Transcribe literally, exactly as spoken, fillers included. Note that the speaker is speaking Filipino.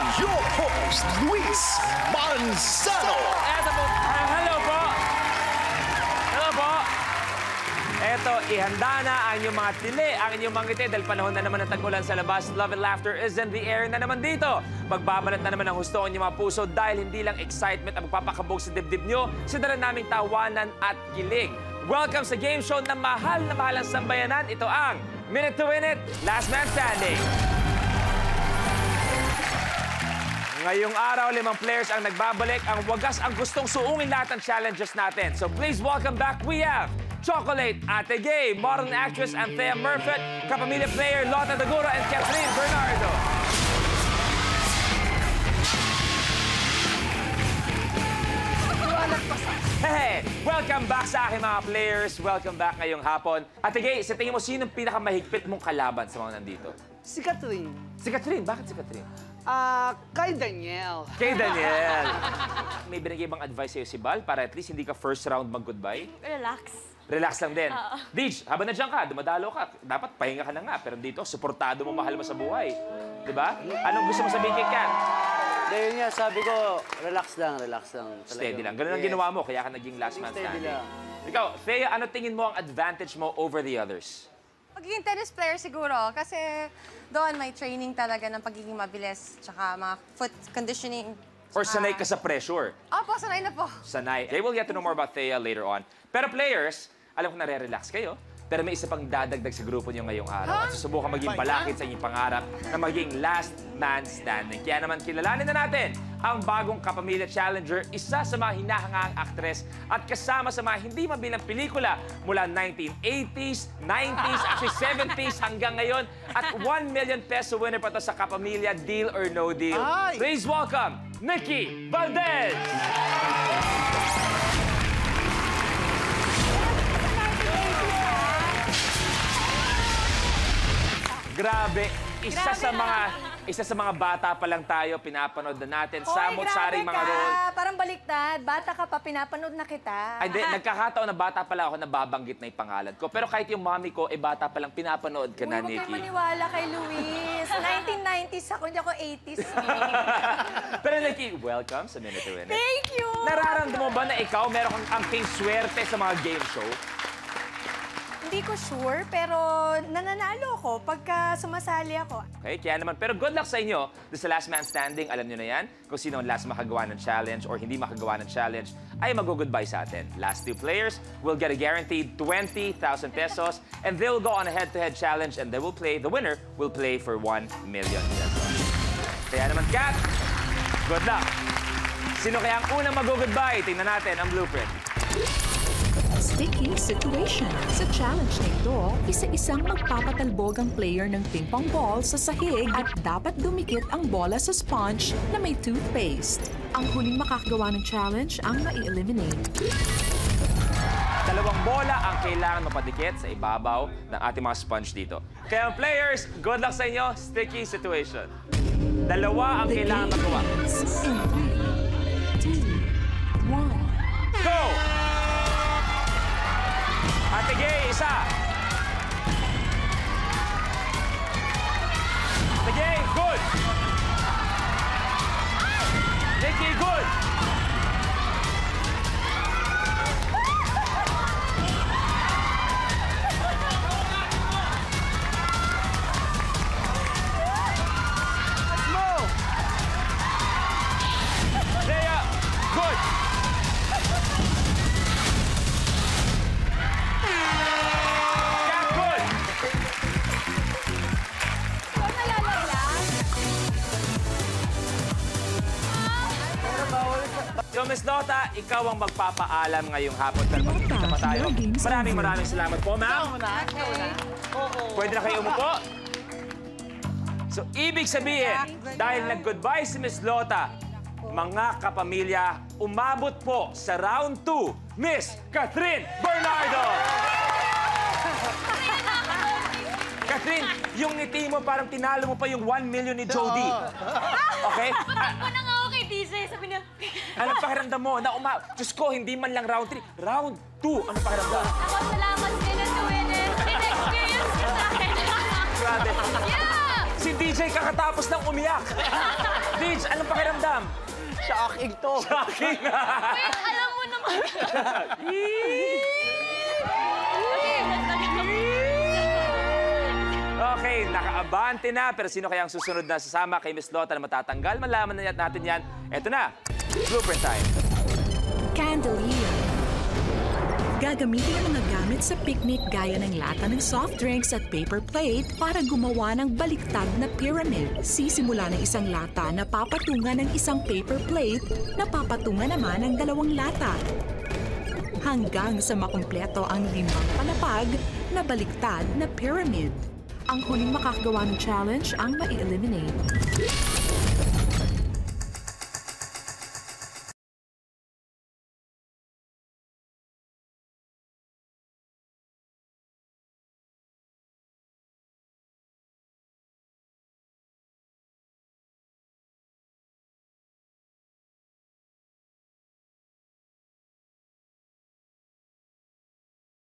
and your host, Luis Manzano. Uh, hello po. Hello po. Eto, ihanda na ang inyong mga tili, ang inyong mga ngiti, dahil panahon na naman ng tag-ulan sa labas. Love and laughter is in the air na naman dito. Magbabalat na naman ang husto ang inyong mga puso dahil hindi lang excitement ang magpapakabog sa dibdib nyo, sinadala naming tawanan at kilig. Welcome sa game show na mahal na mahal ang sambayanan. Ito ang Minute to Win It, Last Man Standing. Ngayong araw, limang players ang nagbabalik. Ang wagas ang gustong suungin lahat ng challenges natin. So please welcome back, we have Chocolate Ate Gay, modern actress Anthea Murphy, Kapamilya player Lota Dagura, and Catherine Bernardo. Hey, welcome back sa aking mga players. Welcome back ngayong hapon. Ate Gay, sa tingin mo, sino ang pinakamahigpit mong kalaban sa mga nandito? Si Catherine. Si Catherine? Bakit si Catherine? Ah, uh, Kai Daniel. Kai Daniel. May binigay bang advice sa'yo si Bal para at least hindi ka first round mag-goodbye? Relax. Relax lang din. Uh, Dij, habang nandiyan ka, dumadalo ka. Dapat pahinga ka na nga. Pero dito, suportado mo, mahal mo sa buhay. Diba? Anong gusto mo sabihin kay Kat? Dahil niya, sabi ko, relax lang, relax lang. Talaga. Steady lang. Ganun ang yes. ginawa mo, kaya ka naging last man standing. Steady lang. Ikaw, Thea, ano tingin mo ang advantage mo over the others? Pagiging tennis player siguro, kasi doon may training talaga ng pagiging mabilis, tsaka mga foot conditioning. Tsaka... Or sanay ka sa pressure. Opo, sanay na po. Sanay. They will get to know more about Thea later on. Pero players, alam ko nare-relax kayo, pero may isa pang dadagdag sa grupo niyo ngayong araw. Huh? At susubukan maging balakid sa inyong pangarap na maging last man standing. Kaya naman kilalanin na natin ang bagong Kapamilya Challenger, isa sa mga hinahangaang aktres at kasama sa mga hindi mabilang pelikula mula nineteen eighties, nineties, actually seventies hanggang ngayon. At one million peso winner pa ito sa Kapamilya Deal or No Deal. Ay. Please welcome, Nikki Valdez! Grabe, isa Grabe sa mga... Isa sa mga bata pa lang tayo, pinapanood na natin. Oy, samot-saring mga role. Parang baliktad. Bata ka pa, pinapanood na kita. Ay, di, nagkakataon na bata pa lang ako, nababanggit na yung pangalan ko. Pero kahit yung mami ko, eh bata pa lang, pinapanood ka Uy, na, Nikki. Huwag kang maniwala kay Luis. nineteen nineties ako, hindi ako eighties. Pero Nikki, welcome sa Minute to Win It. Thank you! Nararamdaman mo ba na ikaw meron kang angking swerte sa mga game show? Hindi ko sure, pero nananalo ko pagka sumasali ako. Okay, kaya naman. Pero good luck sa inyo. Doon sa Last Man Standing, alam nyo na yan. Kung sino ang last makagawa ng challenge or hindi makagawa ng challenge, ay mag-goodbye sa atin. Last two players will get a guaranteed twenty thousand pesos and they'll go on a head-to-head challenge and they will play, the winner will play for one million pesos. Kaya naman, Kat, good luck. Sino kaya ang unang mag-goodbye? Tingnan natin ang blueprint. Sticky situation. Sa challenge na ito, isa-isang magpapatalbog ang player ng ping-pong ball sa sahig at dapat dumikit ang bola sa sponge na may toothpaste. Ang huling makakagawa ng challenge ang na-eliminate. Dalawang bola ang kailangan mapadikit sa ibabaw ng ating mga sponge dito. Kaya players, good luck sa inyo. Sticky situation. Dalawa ang The kailangan magawa. three, two, one, go! Ate Gay, isa! Ate Gay, good! Nikki, good! So, Miss Lota, ikaw ang magpapaalam ngayong hapon. Pero magkita pa tayo. Maraming maraming salamat po, ma'am. Okay. Pwede na kayo umupo. So, ibig sabihin, dahil nag-goodbye si Miss Lota, mga kapamilya, umabot po sa round two, Miss Catherine Bernardo! Catherine, yung ngiti mo parang tinalo mo pa yung one million ni Jody. Okay? Sabi niya, ano pakiramdam mo? Na uma Diyos ko, hindi man lang round three. Round two, ano pakiramdam? Ako, salamat din at gawin it. May na-experience ko sa akin. Grabe. Yeah! Si D J kakatapos ng umiyak. D J, anong pakiramdam? Shocking to. Shocking. Wait, alam mo naman. Okay, nakaabante na. Pero sino kaya ang susunod na sasama kay Miss Lota na matatanggal? Malaman na natin yan. Eto na, blooper time. Candelier. Gagamitin ang mga gamit sa picnic gaya ng lata ng soft drinks at paper plate para gumawa ng baliktad na pyramid. Sisimula ng isang lata na papatungan ng isang paper plate na papatungan naman ng dalawang lata. Hanggang sa makumpleto ang limang palapag na baliktad na pyramid. Ang huling makakagawa ng challenge ang mai-eliminate.